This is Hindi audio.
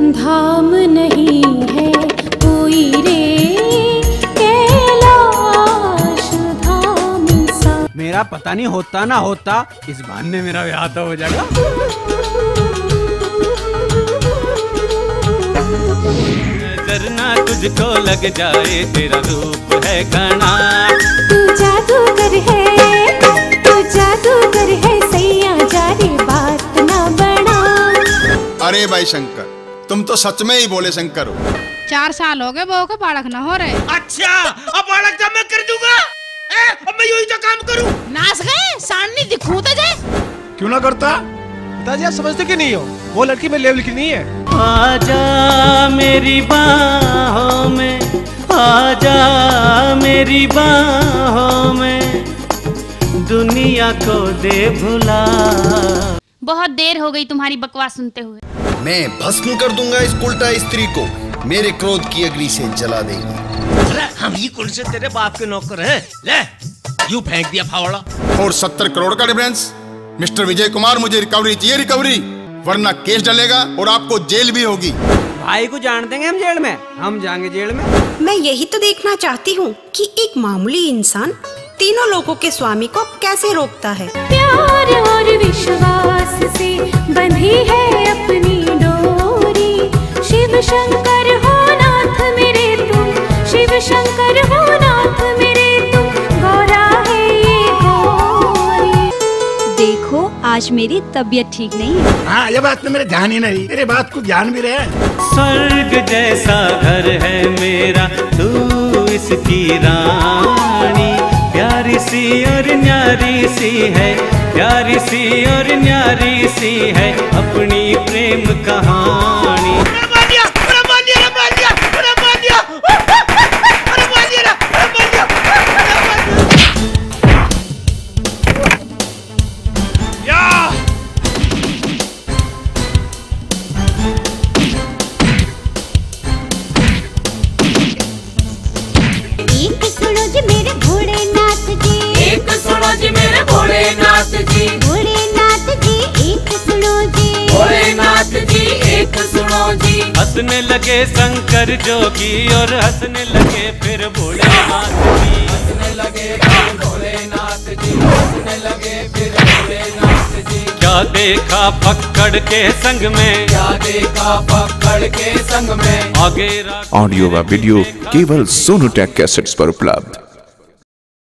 धाम नहीं है कोई रे कैलाश धाम सा। मेरा पता नहीं होता ना होता, इस बहाने मेरा ब्याह तो हो जाएगा। करना तुझको लग जाए, तेरा रूप है घना। तू जादूगर है, तू जादूगर है सैया, जारी बात ना बना। अरे भाई शंकर, तुम तो सच में ही बोले शंकर हो। 4 साल हो गए बहू के बालक ना हो रहे। अच्छा, अब बालक जब मैं कर दूंगा, अब मैं यूं ही तो काम करूं। नाच गए सामने दिखूं तो जाए। क्यों ना करता पिताजी, आप समझते कि नहीं हो, वो लड़की में लेवल की नहीं है। आजा मेरी बाहों में, आजा मेरी बाहों में, दुनिया को दे भुला। बहुत देर हो गई तुम्हारी बकवास सुनते हुए। मैं भस्म कर दूंगा इस उल्टा स्त्री को, मेरे क्रोध की अग्नि से जला देगी। हम ही कुल से तेरे बाप के नौकर हैं, ले यूं फेंक दिया फावड़ा। और 70 करोड़ का डिफरेंस। मिस्टर विजय कुमार, मुझे रिकवरी चाहिए, रिकवरी, वरना केस डलेगा और आपको जेल भी होगी। भाई को जान देंगे हम जेल में, हम जाएंगे जेल में। मैं यही तो देखना चाहती हूँ कि एक मामूली इंसान तीनों लोगों के स्वामी को कैसे रोकता है। प्यार और विश्वास से बंधी है अपनी डोरी, शिव शंकर हो नाथ मेरे तुम, शिव शंकर हो नाथ मेरे तुम, गोरा है ये गोरी। देखो आज मेरी तबीयत ठीक नहीं है। हाँ, ये बात में मेरे ध्यान ही नहीं, मेरे बात को ध्यान भी रहे। स्वर्ग जैसा घर है मेरा, तू इसकी रानी, प्यारी सी और न्यारी सी है, प्यारी सी और न्यारी सी है अपनी प्रेम कहानी। हंसने लगे शंकर जोगी और हंसने लगे फिर भोलेनाथ जी, हंसने लगे फिर भोलेनाथ जी, हंसने लगे फिर भोलेनाथ जी। क्या देखा पकड़ के संग में, क्या देखा पकड़ के संग में। आगे ऑडियो व वीडियो केवल सोनोटेक कैसेट्स पर उपलब्ध।